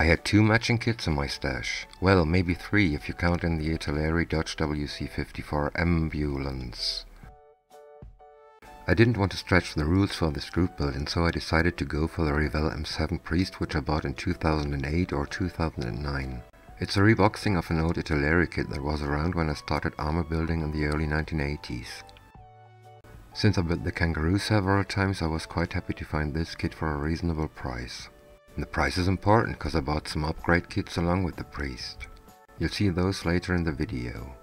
I had 2 matching kits in my stash. Well, maybe 3 if you count in the Italeri Dodge WC-54 Ambulance. I didn't want to stretch the rules for this group build, and so I decided to go for the Revell M7 Priest, which I bought in 2008 or 2009. It's a reboxing of an old Italeri kit that was around when I started armor building in the early 1980s. Since I built the Kangaroo several times, I was quite happy to find this kit for a reasonable price. And the price is important, cause I bought some upgrade kits along with the Priest. You'll see those later in the video.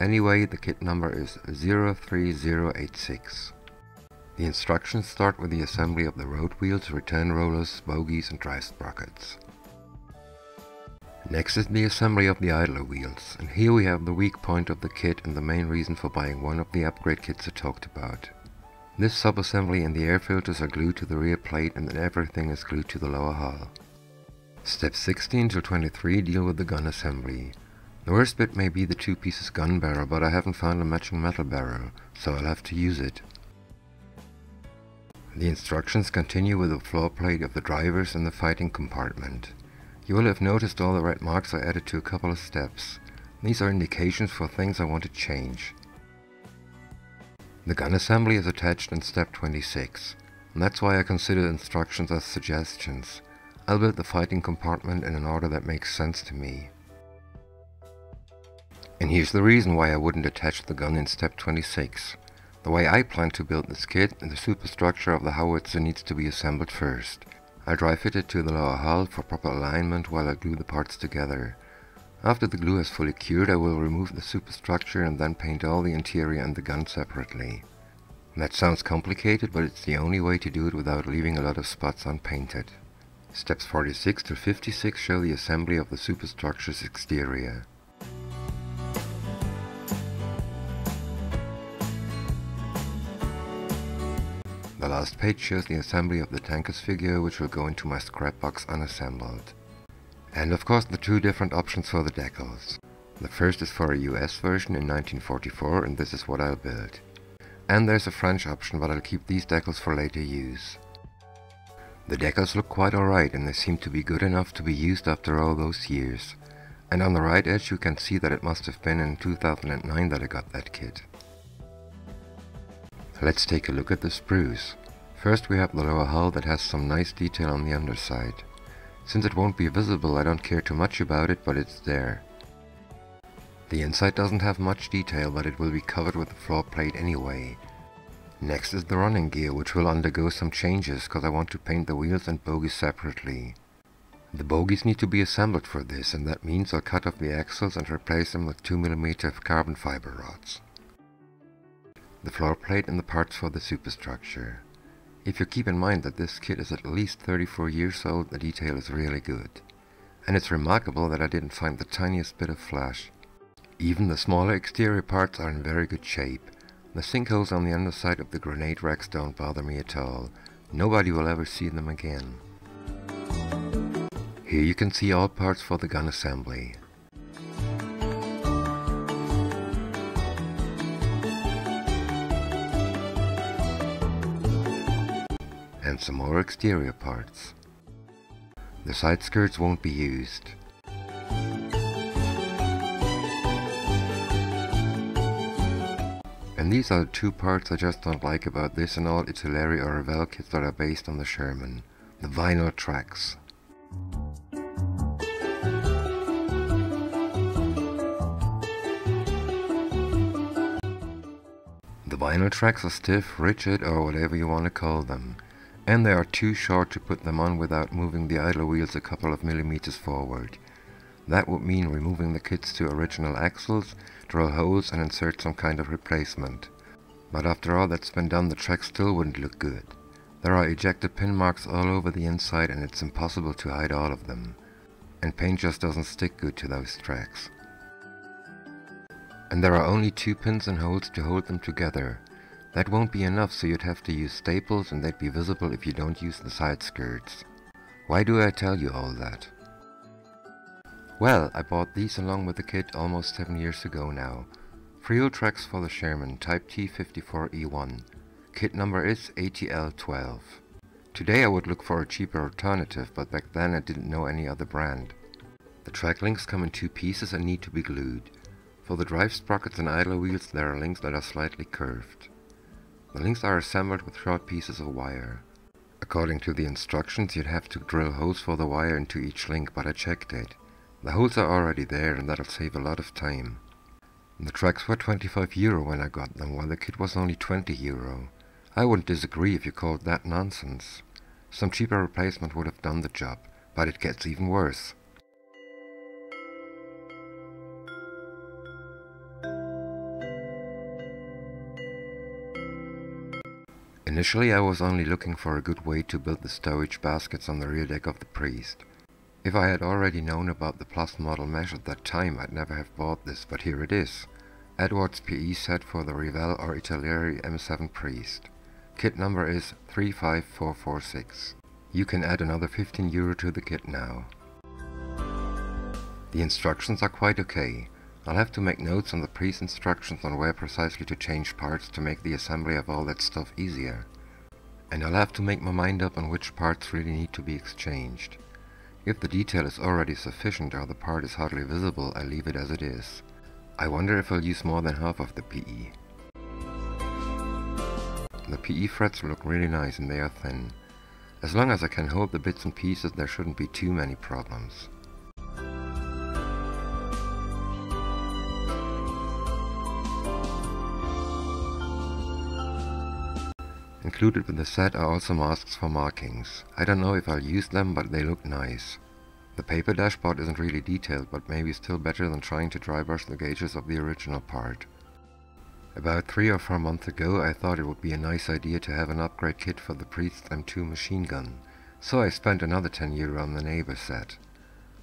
Anyway, the kit number is 03086. The instructions start with the assembly of the road wheels, return rollers, bogies and drive sprockets. Next is the assembly of the idler wheels, and here we have the weak point of the kit and the main reason for buying one of the upgrade kits I talked about. This sub-assembly and the air filters are glued to the rear plate, and then everything is glued to the lower hull. Steps 16 to 23 deal with the gun assembly. The worst bit may be the 2-piece gun barrel, but I haven't found a matching metal barrel, so I'll have to use it. The instructions continue with the floor plate of the drivers and the fighting compartment. You will have noticed all the red marks I added to a couple of steps. These are indications for things I want to change. The gun assembly is attached in step 26, and that's why I consider instructions as suggestions. I'll build the fighting compartment in an order that makes sense to me. And here's the reason why I wouldn't attach the gun in step 26. The way I plan to build this kit, the superstructure of the howitzer needs to be assembled first. I dry fit it to the lower hull for proper alignment while I glue the parts together. After the glue has fully cured, I will remove the superstructure and then paint all the interior and the gun separately. That sounds complicated, but it's the only way to do it without leaving a lot of spots unpainted. Steps 46 to 56 show the assembly of the superstructure's exterior. The last page shows the assembly of the tanker's figure, which will go into my scrap box unassembled. And of course the 2 different options for the decals. The first is for a US version in 1944, and this is what I'll build. And there's a French option, but I'll keep these decals for later use. The decals look quite alright, and they seem to be good enough to be used after all those years. And on the right edge you can see that it must have been in 2009 that I got that kit. Let's take a look at the sprues. First we have the lower hull that has some nice detail on the underside. Since it won't be visible, I don't care too much about it, but it's there. The inside doesn't have much detail, but it will be covered with the floor plate anyway. Next is the running gear, which will undergo some changes, cause I want to paint the wheels and bogies separately. The bogies need to be assembled for this, and that means I'll cut off the axles and replace them with 2mm carbon fiber rods. The floor plate and the parts for the superstructure. If you keep in mind that this kit is at least 34 years old, the detail is really good. And it's remarkable that I didn't find the tiniest bit of flash. Even the smaller exterior parts are in very good shape. The sinkholes on the underside of the grenade racks don't bother me at all. Nobody will ever see them again. Here you can see all parts for the gun assembly. And some more exterior parts. The side skirts won't be used. And these are the 2 parts I just don't like about this and all Italeri or Revell kits that are based on the Sherman. The vinyl tracks. The vinyl tracks are stiff, rigid or whatever you want to call them. And they are too short to put them on without moving the idler wheels a couple of millimeters forward. That would mean removing the kits to original axles, drill holes and insert some kind of replacement. But after all that's been done, the track still wouldn't look good. There are ejector pin marks all over the inside and it's impossible to hide all of them. And paint just doesn't stick good to those tracks. And there are only 2 pins and holes to hold them together. That won't be enough, so you'd have to use staples, and they'd be visible if you don't use the side skirts. Why do I tell you all that? Well, I bought these along with the kit almost 7 years ago now. Freewheel tracks for the Sherman, type T54E1. Kit number is ATL12. Today I would look for a cheaper alternative, but back then I didn't know any other brand. The track links come in two pieces and need to be glued. For the drive sprockets and idler wheels there are links that are slightly curved. The links are assembled with short pieces of wire. According to the instructions you'd have to drill holes for the wire into each link, but I checked it. The holes are already there and that'll save a lot of time. The tracks were €25 when I got them, while the kit was only €20. I wouldn't disagree if you called that nonsense. Some cheaper replacement would have done the job, but it gets even worse. Initially I was only looking for a good way to build the stowage baskets on the rear deck of the Priest. If I had already known about the PLUS model mesh at that time, I'd never have bought this, but here it is. Edwards PE set for the Revell or Italeri M7 Priest. Kit number is 35446. You can add another €15 to the kit now. The instructions are quite okay. I'll have to make notes on the Priest instructions on where precisely to change parts to make the assembly of all that stuff easier. And I'll have to make my mind up on which parts really need to be exchanged. If the detail is already sufficient or the part is hardly visible, I leave it as it is. I wonder if I'll use more than half of the PE. The PE frets look really nice and they are thin. As long as I can hold the bits and pieces, there shouldn't be too many problems. Included with the set are also masks for markings. I don't know if I'll use them, but they look nice. The paper dashboard isn't really detailed, but maybe still better than trying to dry brush the gauges of the original part. About 3 or 4 months ago I thought it would be a nice idea to have an upgrade kit for the Priest's M2 machine gun, so I spent another €10 on the neighbor set.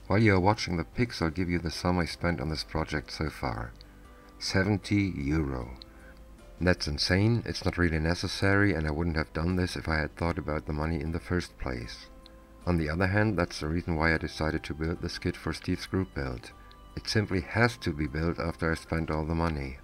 While you are watching the pics, I'll give you the sum I spent on this project so far. €70. That's insane, it's not really necessary, and I wouldn't have done this if I had thought about the money in the first place. On the other hand, that's the reason why I decided to build this kit for Steve's group build. It simply has to be built after I spent all the money.